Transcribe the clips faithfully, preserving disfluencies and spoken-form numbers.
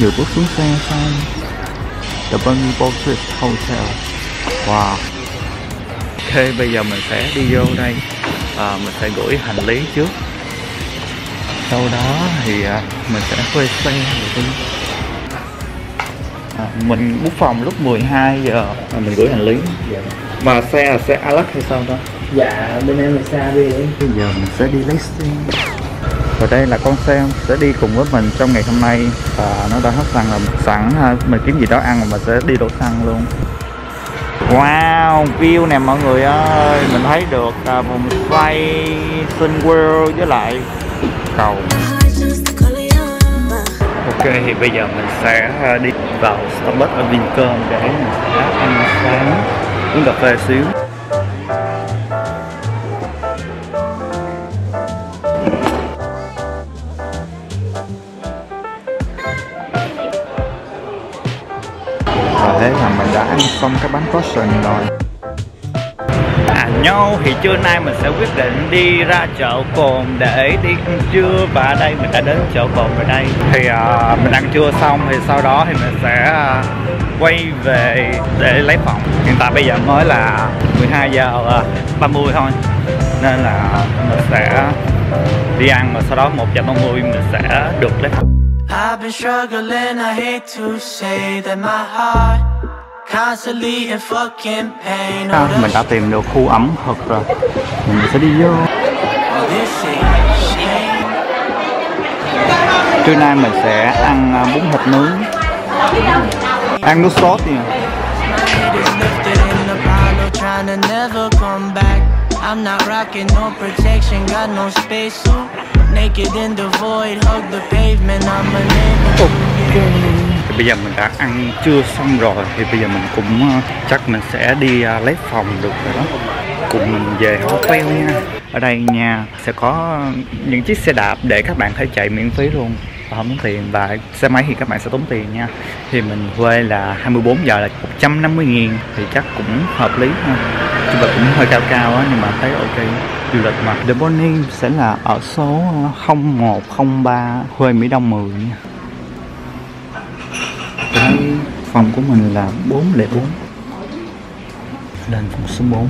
Vừa bước xuống xe sang The Bonny Boutique Hotel. Wow. Ok, bây giờ mình sẽ đi vô đây. à, Mình sẽ gửi hành lý trước. Sau đó thì à, mình sẽ thuê xe đi. à, Mình book phòng lúc mười hai giờ à, mình gửi hành lý. Dạ. Mà xe là xe Alex hay sao đó? Dạ, bên em là xe a bê. Bây giờ mình sẽ đi lấy xe. Và đây là con xe sẽ đi cùng với mình trong ngày hôm nay. Và nó đã hết xăng rồi, sẵn mình kiếm gì đó ăn mà mình sẽ đi đổ xăng luôn. Wow, view nè mọi người ơi. Mình thấy được uh, vùng quay Sun World với lại cầu. Ok, thì bây giờ mình sẽ đi vào Starbucks ở Vincom để mình sẽ ăn sáng, uống cà phê xíu. Thế là mình đã ăn xong cái bánh croissant rồi. À nhau thì trưa nay mình sẽ quyết định đi ra chợ Cồn để đi ăn trưa. Và đây mình đã đến chợ Cồn rồi đây. Thì à, mình ăn trưa xong thì sau đó thì mình sẽ à, quay về để lấy phòng. Hiện tại bây giờ mới là mười hai giờ ba mươi thôi. Nên là mình sẽ đi ăn và sau đó một giờ ba mươi mình sẽ được lấy phòng. I've been struggling, I hate to say that my heart constantly in fucking pain. À, mình đã tìm được khu ẩm thực rồi. Mình sẽ đi vô. Trưa nay mình sẽ ăn bún hột nướng. Ăn nước sốt nha. I'm not rocking, no protection, got no space suit. Naked in the void, hug the pavement, I'm a neighbor. Thì bây giờ mình đã ăn trưa xong rồi. Thì bây giờ mình cũng uh, chắc mình sẽ đi uh, lấy phòng được rồi đó. Cùng mình về hotel nha. Ở đây nha, sẽ có những chiếc xe đạp để các bạn có thể chạy miễn phí luôn và không tốn tiền. Và xe máy thì các bạn sẽ tốn tiền nha. Thì mình thuê là hai mươi bốn giờ là một trăm năm mươi nghìn. Thì chắc cũng hợp lý ha. Chúng ta cũng hơi cao cao á, nhưng mà thấy ok. Du lịch mà. The Bonny sẽ là ở số không một không ba Khuê Mỹ Đông mười nha. Cái phòng của mình là bốn không bốn. Lên phòng số bốn.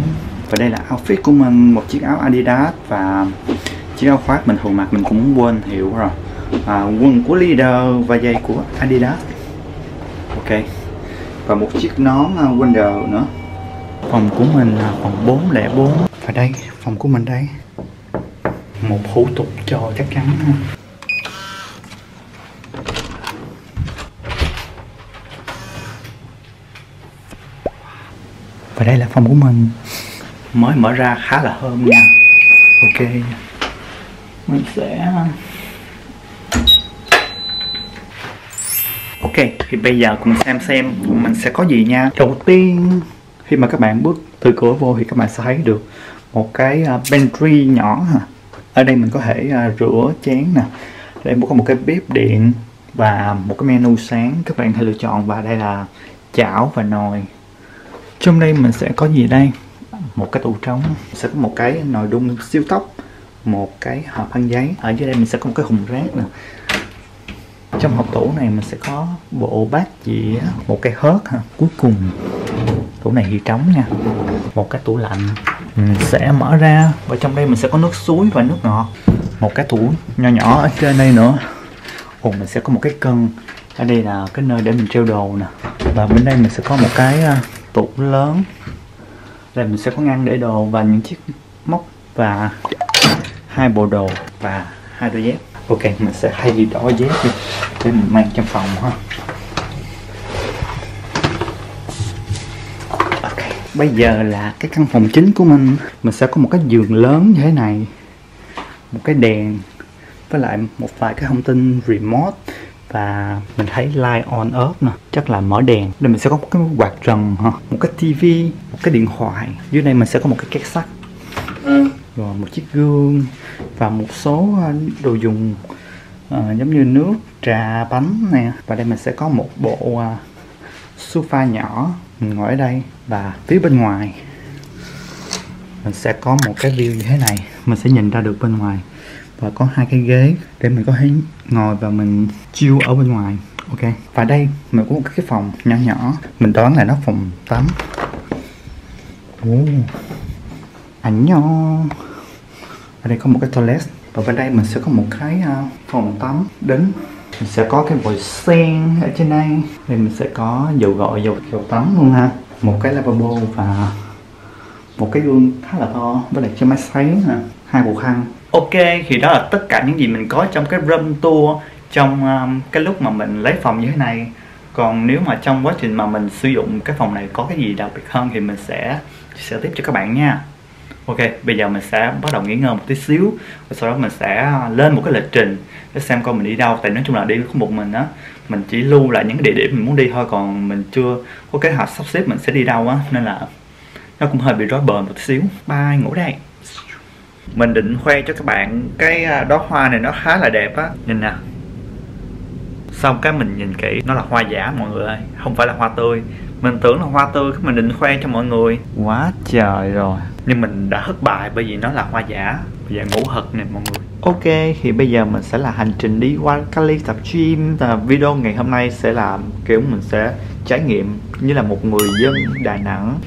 Và đây là outfit của mình, một chiếc áo Adidas và chiếc áo khoác mình thường mặc, mình cũng quên hiệu rồi. À, quần của Leader và giày của Adidas. Ok. Và một chiếc nón Wonder nữa. Phòng của mình là phòng bốn không bốn. Và đây, phòng của mình đây. Một hủ tục cho chắc chắn. Và đây là phòng của mình. Mới mở ra khá là thơm nha. Ok. Mình sẽ... Ok, thì bây giờ cùng xem xem mình sẽ có gì nha. Đầu tiên, khi mà các bạn bước từ cửa vô thì các bạn sẽ thấy được một cái pantry nhỏ. Ở đây mình có thể rửa chén nè. Đây có một cái bếp điện và một cái menu sáng các bạn hãy lựa chọn. Và đây là chảo và nồi. Trong đây mình sẽ có gì đây? Một cái tủ trống, sẽ có một cái nồi đun siêu tốc, một cái hộp khăn giấy. Ở dưới đây mình sẽ có một cái thùng rác nè. Trong hộp tủ này mình sẽ có bộ bát dĩa, một cái hớt ha. Cuối cùng tủ này thì trống nha. Một cái tủ lạnh mình sẽ mở ra và trong đây mình sẽ có nước suối và nước ngọt. Một cái tủ nho nhỏ ở trên đây nữa. Ồ, mình sẽ có một cái cân. Ở đây là cái nơi để mình treo đồ nè. Và bên đây mình sẽ có một cái tủ lớn. Đây mình sẽ có ngăn để đồ và những chiếc móc và hai bộ đồ và hai đôi dép. Ok, mình sẽ thay vì đỏ dép đi để mình mang trong phòng ha. Bây giờ là cái căn phòng chính của mình. Mình sẽ có một cái giường lớn như thế này. Một cái đèn. với lại một vài cái thông tin remote. Và mình thấy light on off nè, chắc là mở đèn. Đây mình sẽ có một cái quạt trần, một cái tivi, một cái điện thoại. Dưới đây mình sẽ có một cái két sắt, rồi một chiếc gương và một số đồ dùng à, giống như nước, trà, bánh nè. Và đây mình sẽ có một bộ à, sofa nhỏ, mình ngồi ở đây. Và phía bên ngoài mình sẽ có một cái view như thế này, mình sẽ nhìn ra được bên ngoài. Và có hai cái ghế để mình có thể ngồi và mình chill ở bên ngoài. Ok. Và đây mình có một cái phòng nhỏ nhỏ, mình đoán là nó phòng tắm. Oh. Ảnh nhỏ. Ở đây có một cái toilet. Và bên đây mình sẽ có một cái phòng tắm đến. Mình sẽ có cái vòi sen ở trên đây. Đây mình sẽ có dầu gội, dầu, dầu tắm luôn ha. Một cái lavabo và một cái gương khá là to. Với lại cái máy sấy, hai bộ khăn. Ok, thì đó là tất cả những gì mình có trong cái room tour, trong um, cái lúc mà mình lấy phòng như thế này. Còn nếu mà trong quá trình mà mình sử dụng cái phòng này có cái gì đặc biệt hơn thì mình sẽ chia sẻ tiếp cho các bạn nha. Ok, bây giờ mình sẽ bắt đầu nghỉ ngơi một tí xíu. Và sau đó mình sẽ lên một cái lịch trình để xem coi mình đi đâu. Tại nói chung là đi có một mình á, mình chỉ lưu lại những cái địa điểm mình muốn đi thôi. Còn mình chưa có kế hoạch sắp xếp mình sẽ đi đâu á, nên là nó cũng hơi bị rối bời một tí xíu. Bye, ngủ đây. Mình định khoe cho các bạn cái đóa hoa này, nó khá là đẹp á. Nhìn nè. Xong cái mình nhìn kỹ, nó là hoa giả mọi người ơi, không phải là hoa tươi. Mình tưởng là hoa tươi, mình định khoe cho mọi người. Quá trời rồi. Nhưng mình đã thất bại bởi vì nó là hoa giả. Bây giờ ngủ thật nè mọi người. Ok, thì bây giờ mình sẽ là hành trình đi qua Cali tập gym. Và video ngày hôm nay sẽ là kiểu mình sẽ trải nghiệm như là một người dân Đà Nẵng.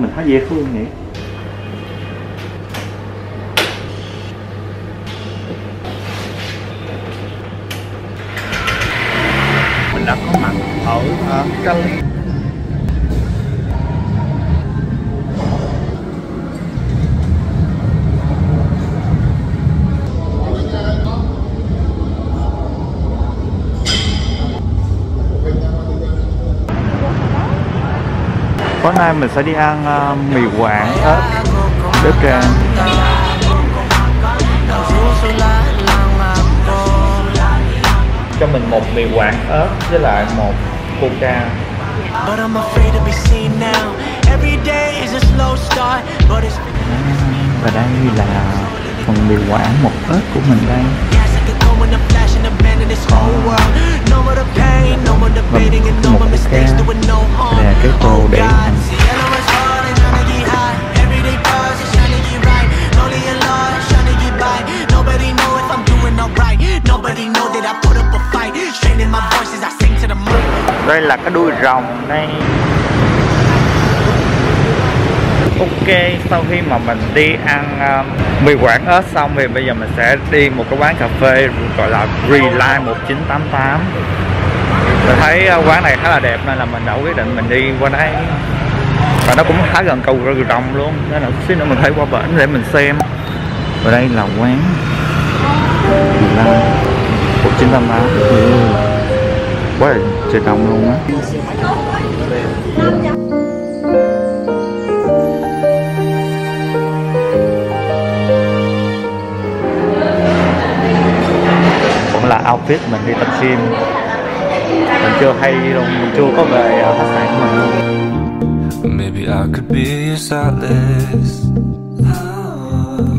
Mình thấy dễ thương nhỉ. Mình đã có mặt ở uh, Cali. Tối nay mình sẽ đi ăn uh, mì Quảng ớt đế trang. Cho mình một mì Quảng ớt với lại một coca. Và đây là phần mì Quảng một ớt của mình đây. Và một cái là cái tô để ăn. Đây là cái đuôi rồng đây. Ok, sau khi mà mình đi ăn um, mì Quảng ớt xong thì bây giờ mình sẽ đi một cái quán cà phê gọi là Relay một chín tám tám. Mình thấy uh, quán này khá là đẹp nên là mình đã quyết định mình đi qua đây. Và nó cũng khá gần cầu rồng luôn, nên là xíu nữa mình thấy qua bển để mình xem. Và đây là quán một chín tám tám. Ừ. Quá là trời đông luôn á. Là outfit mình đi tập gym, mình chưa hay luôn, mình chưa có về khách sạn của mình luôn. Maybe I could be your stylist.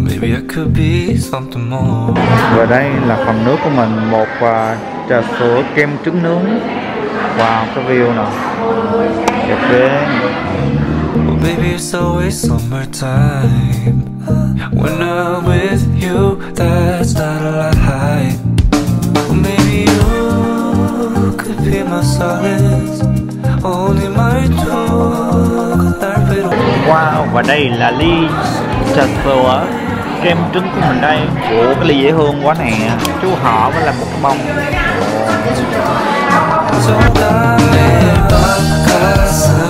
Maybe I could be something more. Và đây là phần nước của mình, một uh, trà sữa kem trứng nướng. Wow, cái view nè, đẹp thế. Baby, it's always summertime. When I'm with you, that's not a lie. Maybe you could be my solace, only my talk. Wow, và đây là ly trà sữa kem trứng của mình đây. Ủa, cái ly dễ thương quá nè. Chú họ với là một cái bông. Ngày, tôi sẽ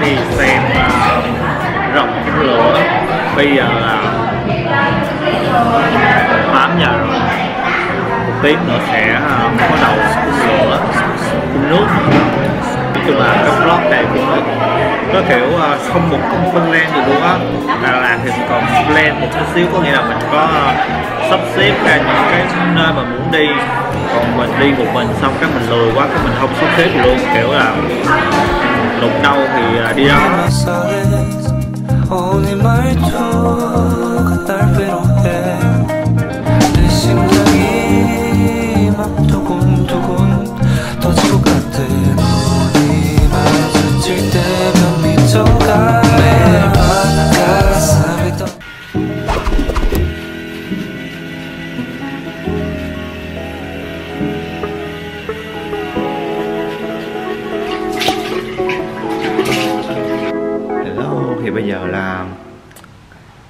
đi xem bây giờ là tám giờ rồi, một tiếng nữa sẽ bắt đầu phun lửa, phun nước. Nói chung là cái vlog này cũng có kiểu không một không phân lan gì luôn á, mà làm thì còn plan một chút xíu, có nghĩa là mình có sắp xếp ra những cái nơi mà muốn đi. Còn mình đi một mình xong cái mình lười quá, cái mình không sắp xếp luôn, kiểu là lục đâu thì đi đâu.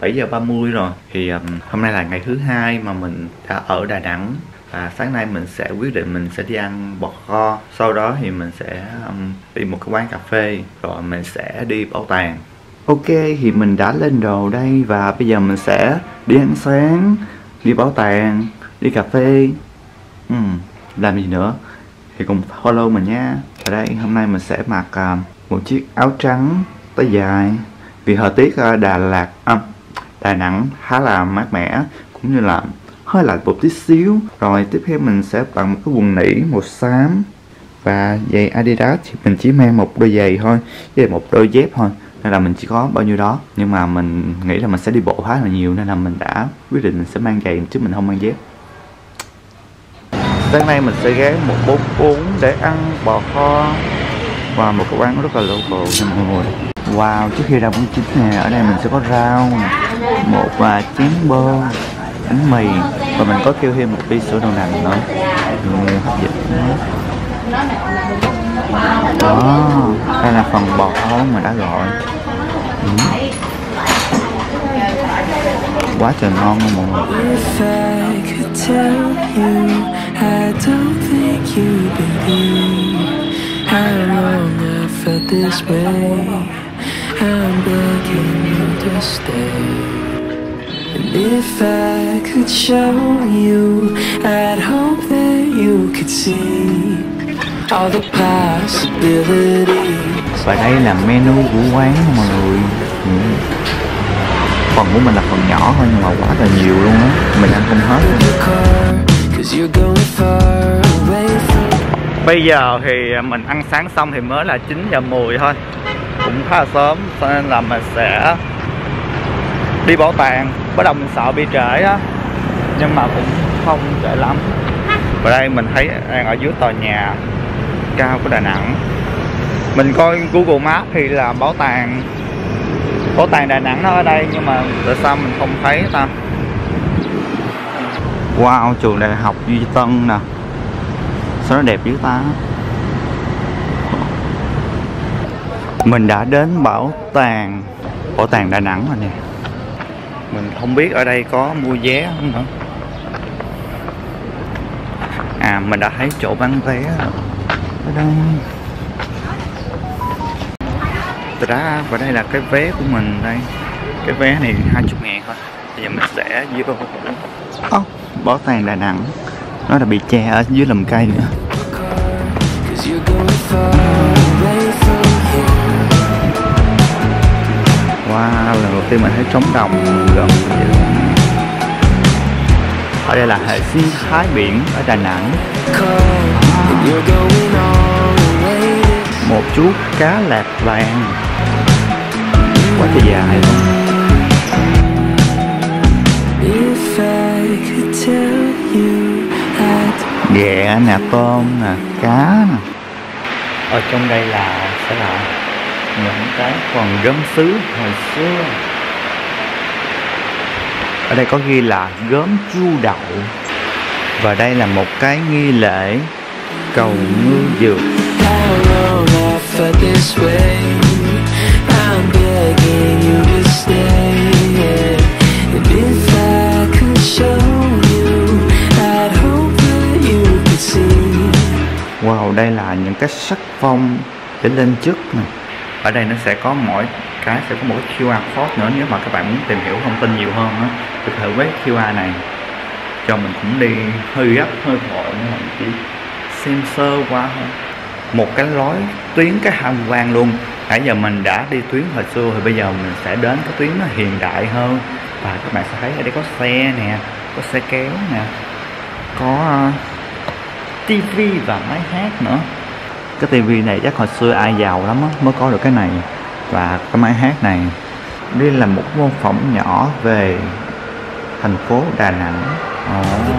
bảy giờ ba mươi rồi, thì um, hôm nay là ngày thứ hai mà mình đã ở Đà Nẵng, và sáng nay mình sẽ quyết định mình sẽ đi ăn bò kho. Sau đó thì mình sẽ um, đi một cái quán cà phê, rồi mình sẽ đi bảo tàng. Ok, thì mình đã lên đồ đây và bây giờ mình sẽ đi ăn sáng, đi bảo tàng, đi cà phê. uhm, Làm gì nữa thì cùng follow mình nha. Ở đây hôm nay mình sẽ mặc um, một chiếc áo trắng tới dài, vì thời tiết Đà Lạt, à, Đà Nẵng khá là mát mẻ, cũng như là hơi lạnh một tí xíu. Rồi tiếp theo mình sẽ tặng một cái quần nỉ màu xám và giày Adidas. Thì mình chỉ mang một đôi giày thôi, với một đôi dép thôi, nên là mình chỉ có bao nhiêu đó. Nhưng mà mình nghĩ là mình sẽ đi bộ khá là nhiều, nên là mình đã quyết định mình sẽ mang giày chứ mình không mang dép. Sáng nay mình sẽ ghé một bún bún để ăn bò kho và một cái quán rất là local nha mọi người. Wow, trước khi ra bún chín nè, ở đây mình sẽ có rau, một và chén bơ, bánh mì, và mình có kêu thêm một ly sữa đậu nành nữa, hấp dẫn nữa. Đó, đây là phần bò kho mà đã gọi. Ừ. Quá trời ngon luôn mọi người. This way, I'm begging you to stay. And if I could show you, I'd hope that you could see all the possibilities. Và đây là menu của quán mọi người. Ừ. Phần của mình là phần nhỏ thôi nhưng mà quá là nhiều luôn á, mình ăn không hết. Bây giờ thì mình ăn sáng xong thì mới là chín giờ mười thôi, cũng khá là sớm, cho nên là mình sẽ đi bảo tàng. Bắt đầu mình sợ bị trễ á, nhưng mà cũng không trễ lắm. Và đây mình thấy đang ở dưới tòa nhà cao của Đà Nẵng. Mình coi Google Maps thì là bảo tàng Bảo tàng Đà Nẵng nó ở đây, nhưng mà tại sao mình không thấy ta. Wow, trường đại học Duy Tân nè, sao nó đẹp dữ ta. Mình đã đến bảo tàng Bảo tàng Đà Nẵng rồi nè. Mình không biết ở đây có mua vé không nữa. À, mình đã thấy chỗ bán vé rồi. Ở đây. Ta-da, và đây là cái vé của mình đây. Cái vé này hai mươi ngàn thôi. Bây giờ mình sẽ vô oh, Bảo tàng Đà Nẵng. Nó đã bị che ở dưới lùm cây nữa. Wow, lần đầu tiên mình thấy trống đồng gần. Ở đây là hệ sinh thái biển ở Đà Nẵng. Một chú cá lạc vàng. Quá trời dài luôn. Ghẹ yeah, nè, tôm nè, cá nè. Ở trong đây là sẽ là những cái còn gốm sứ hồi xưa. Ở đây có ghi là gốm chu đậu. Và đây là một cái nghi lễ cầu ngư dược. Wow, đây là những cái sắc phong để lên chức nè. Ở đây nó sẽ có mỗi cái sẽ có một cái quy rờ code nữa, nếu mà các bạn muốn tìm hiểu thông tin nhiều hơn á, thì thử quét quy rờ này. Cho mình cũng đi hơi gấp hơi vội nên mình chỉ xem sơ qua thôi. Một cái lối tuyến cái tham quan luôn. Nãy giờ mình đã đi tuyến hồi xưa thì bây giờ mình sẽ đến cái tuyến nó hiện đại hơn. Và các bạn sẽ thấy ở đây có xe nè, có xe kéo nè, có ti vi và máy hát nữa. Cái tivi này chắc hồi xưa ai giàu lắm á mới có được cái này. Và cái máy hát này. Đây là một mô phỏng nhỏ về thành phố Đà Nẵng. Oh.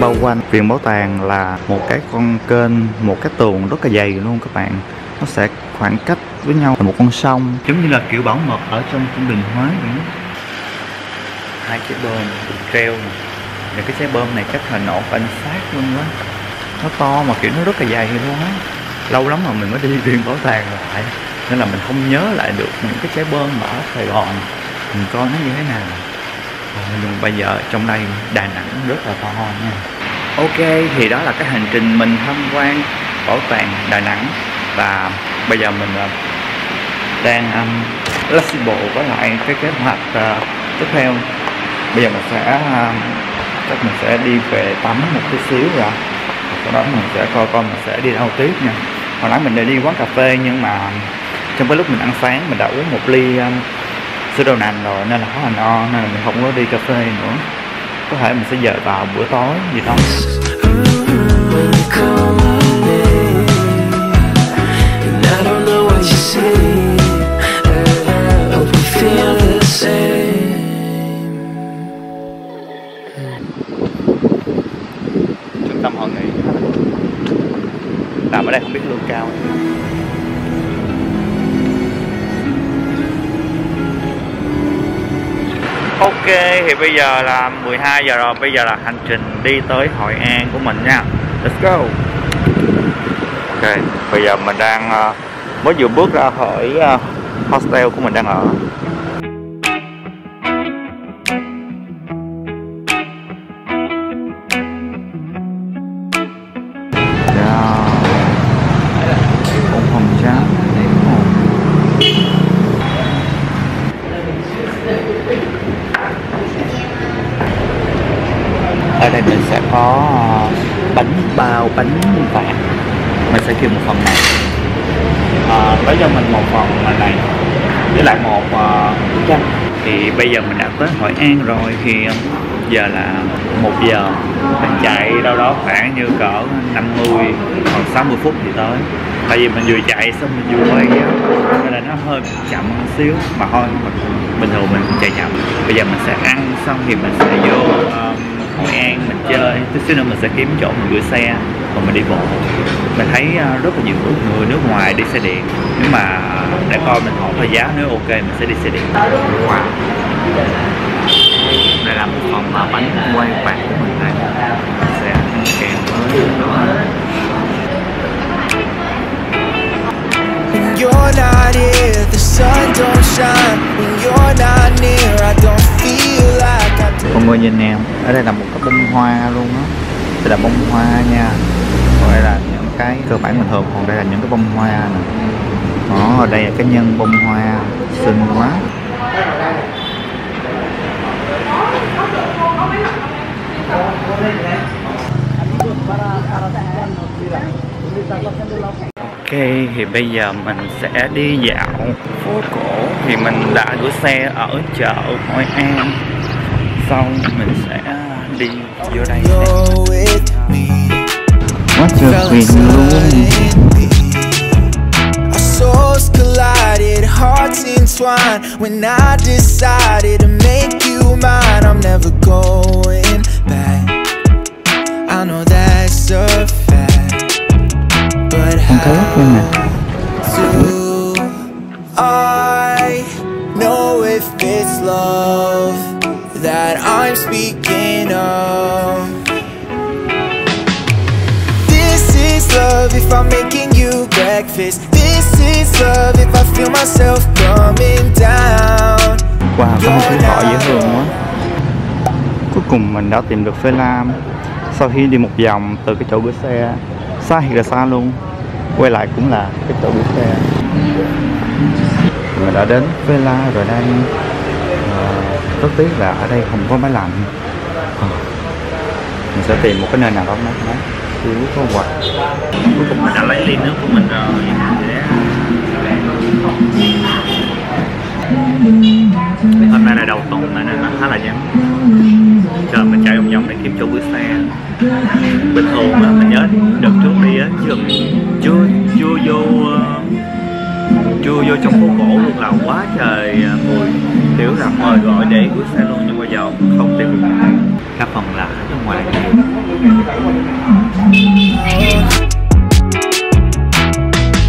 Bao quanh viện bảo tàng là một cái con kênh, một cái tường rất là dày luôn các bạn. Nó sẽ khoảng cách với nhau là một con sông, giống như là kiểu bảo mật ở trong cung đình hóa vậy. Hai cái bơm được treo này. Và cái trái bơm này chắc là nổ phanh sát luôn quá. Nó to mà kiểu nó rất là dày luôn á. Lâu lắm mà mình mới đi viện bảo tàng lại, nên là mình không nhớ lại được những cái trái bơm mà ở Sài Gòn mình coi nó như thế nào. Nhưng bây giờ trong đây Đà Nẵng rất là to nha. Ok, thì đó là cái hành trình mình tham quan bảo tàng Đà Nẵng. Và bây giờ mình đang um, flexible với lại cái kế hoạch uh, tiếp theo. Bây giờ mình sẽ uh, chắc mình sẽ đi về tắm một tí xíu rồi sau đó mình sẽ coi coi mình sẽ đi đâu tiếp nha. Hồi nãy mình đã đi quán cà phê, nhưng mà trong cái lúc mình ăn sáng mình đã uống một ly um, sữa đậu nành rồi nên là khá là no, nên là mình không có đi cà phê nữa. Có thể mình sẽ dời vào bữa tối gì đó. Trung tâm hội nghị làm ở đây không biết lương cao. Ok, thì bây giờ là mười hai giờ rồi, bây giờ là hành trình đi tới Hội An của mình nha. Let's go. Ok, bây giờ mình đang uh, mới vừa bước ra khỏi uh, hostel của mình đang ở. Có bánh bao, bánh vàng. Mình sẽ kêu một phần này, à, lấy cho mình một phần này với lại một uh, chanh. Thì bây giờ mình đã tới Hội An rồi, thì giờ là một giờ. Mình chạy đâu đó khoảng như cỡ năm mươi hoặc sáu mươi phút thì tới. Tại vì mình vừa chạy xong mình vừa quay nên là nó hơi chậm một xíu. Mà thôi, bình thường mình chạy chậm. Bây giờ mình sẽ ăn xong thì mình sẽ vô uh, Hội An mình chơi, tí xíu nữa mình sẽ kiếm chỗ mình gửi xe và mình đi bộ. Mình thấy rất là nhiều người nước ngoài đi xe điện, nhưng mà để coi mình hỏi giá, nếu ok mình sẽ đi xe điện. Wow. Đây là một phần bánh quay vàng của mình này, mình sẽ ăn kèm với đồ ăn. Mọi người nhìn em, ở đây là một cái bông hoa luôn á. Đây là bông hoa nha. Còn đây là những cái cơ bản bình thường, còn đây là những cái bông hoa nè. Đó, ở đây là cái nhân bông hoa xinh quá. Ok, thì bây giờ mình sẽ đi dạo phố cổ. Thì mình đã gửi xe ở chợ Hội An, xong mình sẽ đi vô đây. Quá trời quyền luôn. Không có lắm luôn nè. That I'm speaking love if I'm making you breakfast. This is love if I feel myself coming down. Wow, có một thứ họ dễ thương quá. Cuối cùng mình đã tìm được Phê La. Sau khi đi một vòng từ cái chỗ gửi xe xa thiệt là xa luôn, quay lại cũng là cái chỗ gửi xe. Mình đã đến Phê La rồi đây. Rất tiếc là ở đây không có máy lạnh. Mình sẽ tìm một cái nơi nào đó mát mát xíu có quạt. Cuối cùng mình đã lấy ly nước của mình rồi. Hôm nay là đầu tuần mà nên nó khá là vắng. Giờ mình chạy vòng vòng để kiếm chỗ gửi xe. Bình thường mà mình nhớ đợt trước đi á, chưa chưa chưa vô chưa vô trong phố cổ luôn là quá trời mùi. Tiểu là mời gọi để gửi xe luôn nhưng bây giờ không tìm được. Các phòng là ở ngoài.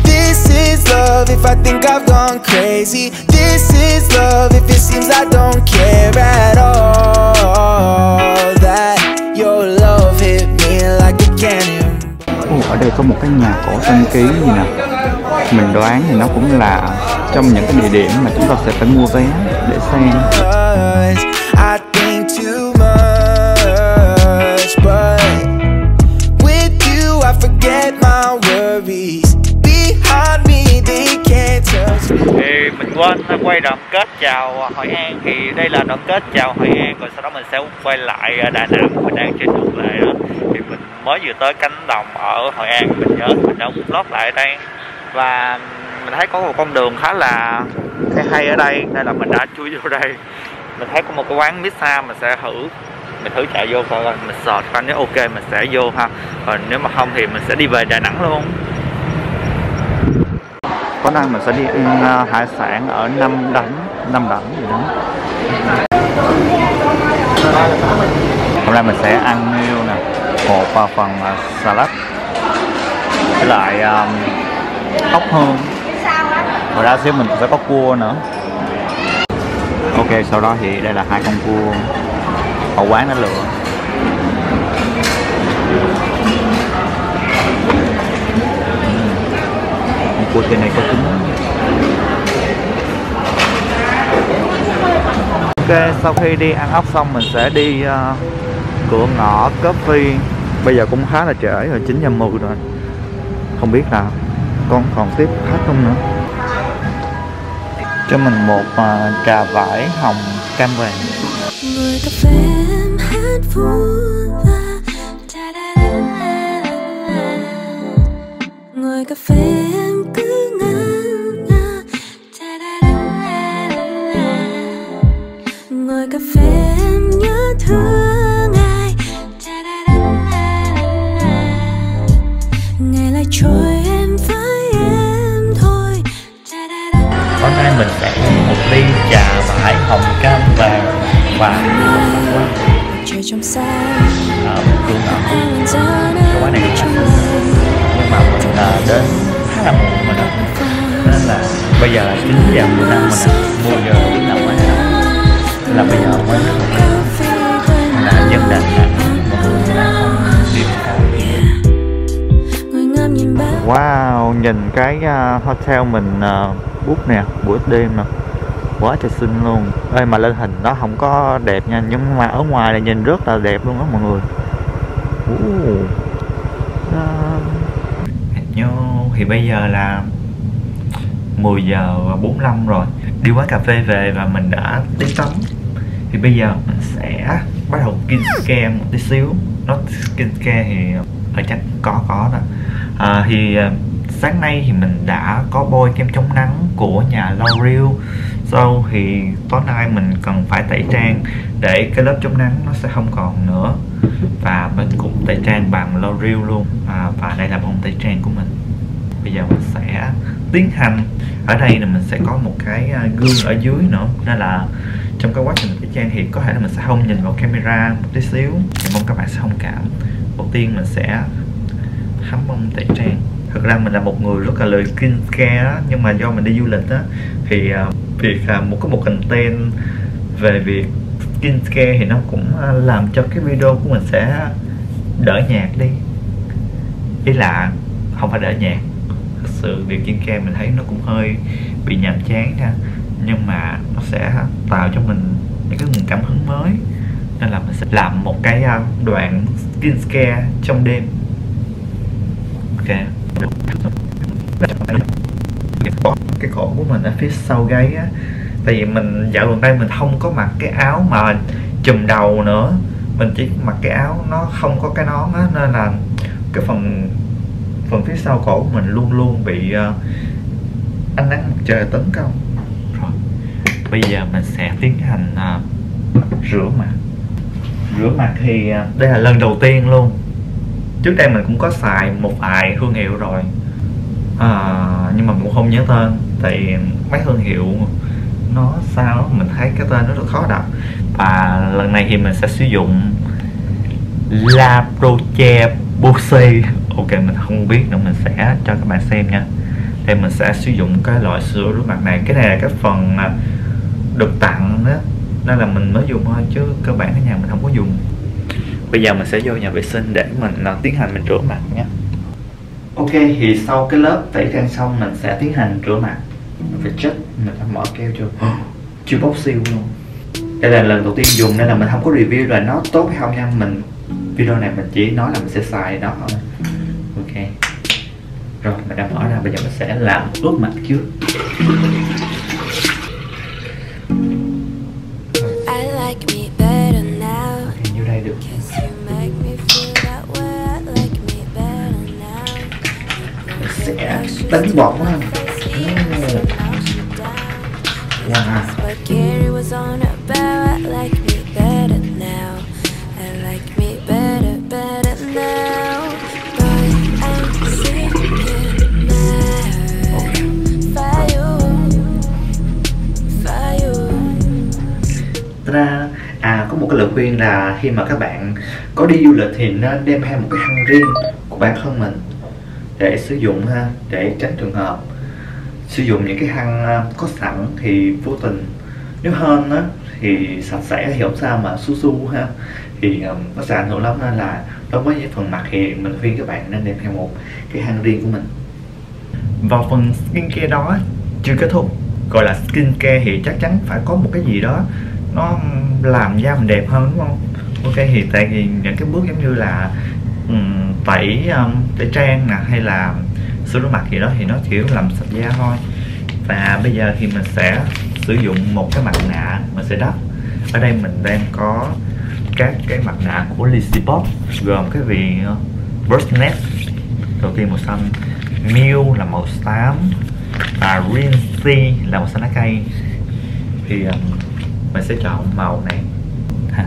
This is love if I think I've gone crazy. This is love if it seems I don't care at all. That your love hit me like a cannon. Oh, ở đây có một cái nhà cổ tân ký gì nè. Mình đoán thì nó cũng là trong những cái địa điểm mà chúng ta sẽ phải mua vé để xem. Thì mình quên quay đoạn kết chào Hội An, thì đây là đoạn kết chào Hội An, rồi sau đó mình sẽ quay lại Đà Nẵng. Mình đang trên đường về đó, thì mình mới vừa tới cánh đồng ở Hội An, mình nhớ mình đã vlog lại đây và mình thấy có một con đường khá là hay, hay ở đây nên là mình đã chui vô đây. Mình thấy có một cái quán pizza, mình sẽ thử mình thử chạy vô coi, mình search coi nếu ok mình sẽ vô ha, còn nếu mà không thì mình sẽ đi về Đà Nẵng luôn. Có năng mình sẽ đi ăn uh, hải sản ở Năm Đảnh, Năm Đảnh gì đó. Hôm nay mình sẽ ăn meal nè, một phần uh, salad với lại um, ốc hương. Rồi ra xíu mình sẽ có cua nữa. Ok, sau đó thì đây là hai con cua ở quán nó lựa. Con cua trên này có trứng. Ok, sau khi đi ăn ốc xong mình sẽ đi uh, cửa ngõ Cafe. Bây giờ cũng khá là trễ rồi, chín giờ mười rồi. Không biết là con còn tiếp khách không nữa. Cho mình một uh, trà vải hồng cam vàng. Ngồi cà phê em cứ ngẩn ngơ. Ngồi cà phê em nhớ thương ai. Ngày lại trôi em với em thôi. Hôm nay mình sẽ uống một ly trà vải hồng cam vàng và trời trong sáng ở cửa ngõ. Cái quán này cũng nhưng mà mình đã đến khá là muộn rồi đó, nên là bây giờ là chín giờ mười lăm rồi nè, mười giờ cũng là quán đó, là bây giờ quán đó là dân Đà Nẵng. Wow, nhìn cái uh, hotel mình uh, book nè, buổi đêm nè, quá trời xinh luôn. Ê mà lên hình nó không có đẹp nha, nhưng mà ở ngoài là nhìn rất là đẹp luôn đó mọi người. Uh. Thì bây giờ là mười giờ bốn mươi lăm rồi. Đi quán cà phê về và mình đã đến tắm. Thì bây giờ mình sẽ bắt đầu skincare một tí xíu. Nó skincare thì ở chắc có có đó. À, thì sáng nay thì mình đã có bôi kem chống nắng của nhà L'Oreal. Sau thì tối nay mình cần phải tẩy trang để cái lớp chống nắng nó sẽ không còn nữa. Và mình cũng tẩy trang bằng L'Oreal luôn. À, và đây là bông tẩy trang của mình. Bây giờ mình sẽ tiến hành. Ở đây là mình sẽ có một cái gương ở dưới nữa, nên là trong cái quá trình tẩy trang thì có thể là mình sẽ không nhìn vào camera một tí xíu, thì mong các bạn sẽ thông cảm. Đầu tiên mình sẽ thấm bông tẩy trang. Thực ra mình là một người rất là lười skincare đó, nhưng mà do mình đi du lịch á, thì việc một cái một content về việc skincare thì nó cũng làm cho cái video của mình sẽ đỡ nhạt đi. Ý là không phải để nhạc. Thực sự việc kiêng kem mình thấy nó cũng hơi bị nhàm chán ha, nhưng mà nó sẽ tạo cho mình những cái nguồn cảm hứng mới, nên là mình sẽ làm một cái đoạn skincare trong đêm. Ok, cái cổ của mình ở phía sau gáy á, tại vì mình dạo gần đây mình không có mặc cái áo mà chùm đầu nữa, mình chỉ mặc cái áo nó không có cái nón á, nên là cái phần phần phía sau cổ của mình luôn luôn bị uh, ánh nắng mặt trời tấn công. Rồi bây giờ mình sẽ tiến hành uh, rửa mặt. Rửa mặt thì uh, đây là lần đầu tiên luôn. Trước đây mình cũng có xài một vài thương hiệu rồi, uh, nhưng mà mình cũng không nhớ tên, tại mấy thương hiệu nó sao mình thấy cái tên nó rất khó đọc. Và lần này thì mình sẽ sử dụng La Roche-Posay. Ok, mình không biết nữa, mình sẽ cho các bạn xem nha. Thì mình sẽ sử dụng cái loại sữa rửa mặt này. Cái này là cái phần được tặng đó, nên là mình mới dùng thôi, chứ cơ bản ở nhà mình không có dùng. Bây giờ mình sẽ vô nhà vệ sinh để mình tiến hành mình rửa mặt nha. Ok, thì sau cái lớp tẩy trang xong mình sẽ tiến hành rửa mặt. Mình phải chết, mình phải mở keo chưa? Chưa bóc siêu luôn. Đây là lần đầu tiên dùng nên là mình không có review là nó tốt hay không nha. Mình video này mình chỉ nói là mình sẽ xài nó thôi. Ok, rồi mình đã mở ra, bây giờ mình sẽ làm ướt mặt trước. Thì như đây được. Mình sẽ đánh bọt quá. Wow. À, có một cái lời khuyên là khi mà các bạn có đi du lịch thì nên đem theo một cái khăn riêng của bản thân mình để sử dụng ha, để tránh trường hợp sử dụng những cái khăn có sẵn thì vô tình nếu hơn á thì sạch sẽ thì không sao mà su su ha, thì um, nó sẽ ảnh hưởng lắm, nên là đối với những phần mặt thì mình khuyên các bạn nên đem theo một cái khăn riêng của mình. Vào phần skincare đó chưa kết thúc, gọi là skincare thì chắc chắn phải có một cái gì đó nó làm da mình đẹp hơn đúng không? Ok, thì tại vì những cái bước giống như là um, tẩy um, tẩy trang nè hay là sữa rửa mặt gì đó thì nó chỉ làm sạch da thôi. Và bây giờ thì mình sẽ sử dụng một cái mặt nạ mình sẽ đắp. Ở đây mình đang có các cái mặt nạ của Lizzy Pop gồm cái vị Burst Net đầu tiên màu xanh, Mew là màu xám và Rincy là màu xanh lá cây. Thì um, mình sẽ chọn màu này.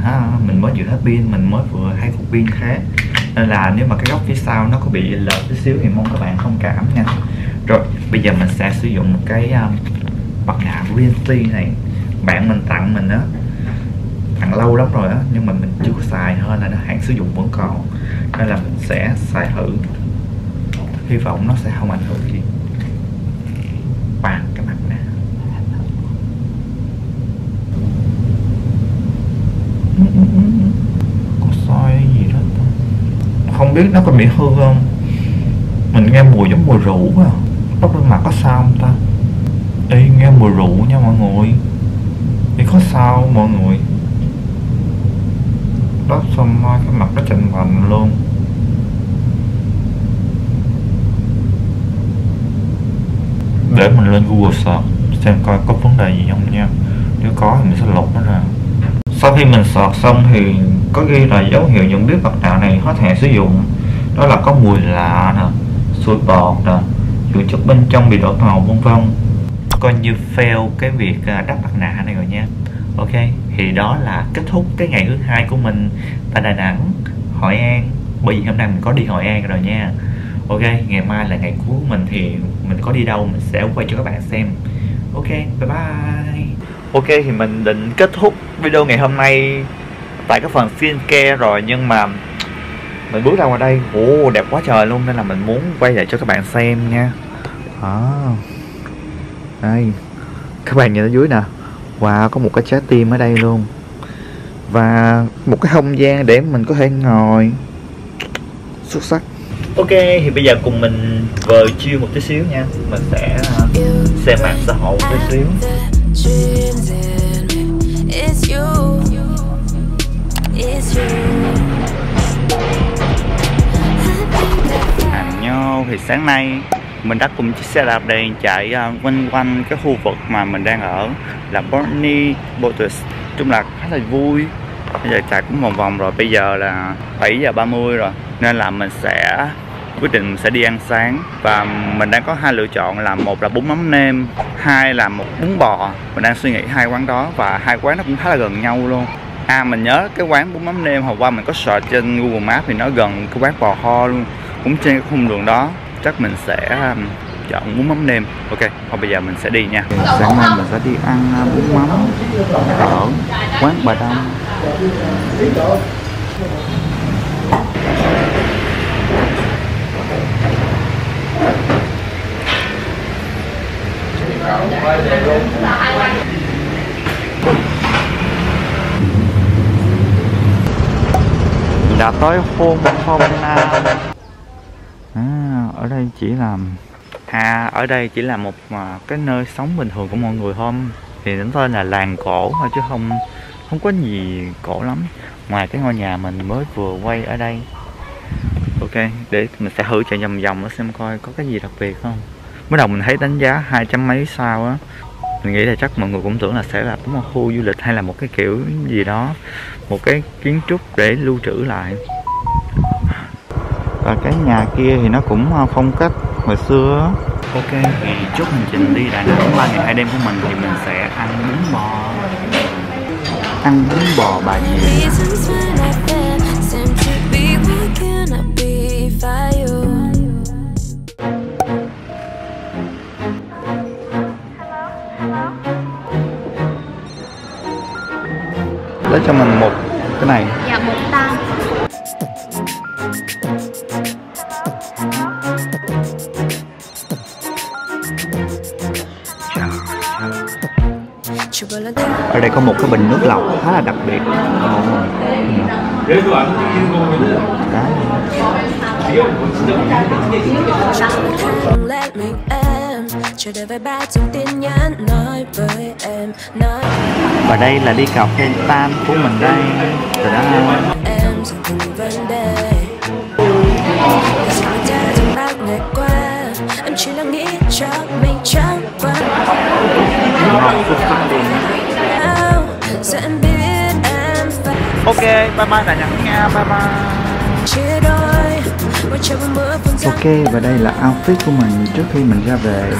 À, mình mới vừa hết pin, mình mới vừa hai cục pin khác, nên là nếu mà cái góc phía sau nó có bị lệch tí xíu thì mong các bạn thông cảm nha. Rồi bây giờ mình sẽ sử dụng một cái mặt um, nạ Green Tea này, bạn mình tặng mình đó, tặng lâu lắm rồi á, nhưng mà mình chưa có xài hơn là nó hạn sử dụng vẫn còn, nên là mình sẽ xài thử, hy vọng nó sẽ không ảnh hưởng gì. Và cái mặt nạ có soi gì đó không biết nó có bị hư không, mình nghe mùi giống mùi rượu quá. Tóc lên mặt có sao không ta? Ê, nghe mùi rượu nha mọi người. Ê, có sao không, mọi người? Tóc xong mai cái mặt nó chành vành luôn. Để mình lên Google Search xem coi có vấn đề gì không nha, nếu có thì mình sẽ lột nó ra. Sau khi mình sọt xong thì có ghi là dấu hiệu nhận biết mặt nạ này hết hạn sử dụng, đó là có mùi lạ nè, sủi bọt nè, dưỡng chất bên trong bị đổi màu vân vân. Coi như fail cái việc đắp mặt nạ này rồi nha. Ok, thì đó là kết thúc cái ngày thứ hai của mình tại Đà Nẵng, Hội An, bởi vì hôm nay mình có đi Hội An rồi nha. Ok, ngày mai là ngày cuối của mình thì mình có đi đâu mình sẽ quay cho các bạn xem. Ok, bye bye. Ok, thì mình định kết thúc video ngày hôm nay tại cái phần skincare rồi, nhưng mà mình bước ra ngoài đây, ồ đẹp quá trời luôn, nên là mình muốn quay lại cho các bạn xem nha. À, đây, các bạn nhìn ở dưới nè, wow, có một cái trái tim ở đây luôn và một cái không gian để mình có thể ngồi, xuất sắc. Ok, thì bây giờ cùng mình vờ chill một tí xíu nha. Mình sẽ xem mạng xã hội một tí xíu. Anh nhau thì sáng nay mình đã cùng chiếc xe đạp đèn chạy quanh quanh cái khu vực mà mình đang ở là Bonny Boutique. Chung là khá là vui. Bây giờ chạy cũng vòng vòng rồi, bây giờ là bảy giờ ba mươi rồi. Nên là mình sẽ quyết định mình sẽ đi ăn sáng. Và mình đang có hai lựa chọn là một là bún mắm nêm, hai là một bún bò. Mình đang suy nghĩ hai quán đó và hai quán nó cũng khá là gần nhau luôn. À mình nhớ cái quán bún mắm nêm hồi qua mình có search trên Google Maps thì nó gần cái quán bò kho luôn. Cũng trên cái khung đường đó. Chắc mình sẽ chọn bún mắm nêm. Ok, thôi bây giờ mình sẽ đi nha. Sáng nay mình sẽ đi ăn bún mắm ở quán Bà Đông. Đã tới khu vực Hội An. À, ở đây chỉ là à, ở đây chỉ là một cái nơi sống bình thường của mọi người hôm thì đến tên là làng cổ thôi chứ không không có gì cổ lắm. Ngoài cái ngôi nhà mình mới vừa quay ở đây. Ok, để mình sẽ thử chạy vòng vòng xem coi có cái gì đặc biệt không. Mới đầu mình thấy đánh giá hai trăm mấy sao á, mình nghĩ là chắc mọi người cũng tưởng là sẽ là một khu du lịch hay là một cái kiểu gì đó, một cái kiến trúc để lưu trữ lại. Và cái nhà kia thì nó cũng phong cách hồi xưa. Ok, thì chốt hành trình đi Đà Nẵng ba ngày hai đêm của mình thì mình sẽ ăn bún bò. Ăn bún bò Bà Diệm. Lấy cho mình một cái này. Dạ, một tan. Ở đây có một cái bình nước lọc khá là đặc biệt. Ừ. Và đây là ly cà phê Tan của mình đây. Rồi đó. Ok, bye bye Đà Nẵng nha, bye bye. Ok, và đây là outfit của mình trước khi mình ra về.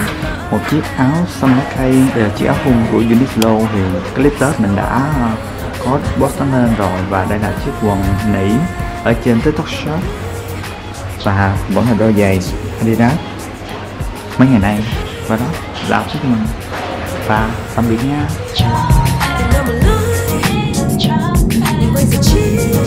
Một chiếc áo Sun World, đây là chiếc áo thun của Uniclô thì clip Tết mình đã có post lên rồi. Và đây là chiếc quần nỉ ở trên tiktok shop. Và vẫn là đôi giày Adidas mấy ngày nay. Và đó là outfit của mình. Và tạm biệt nha. Cheers.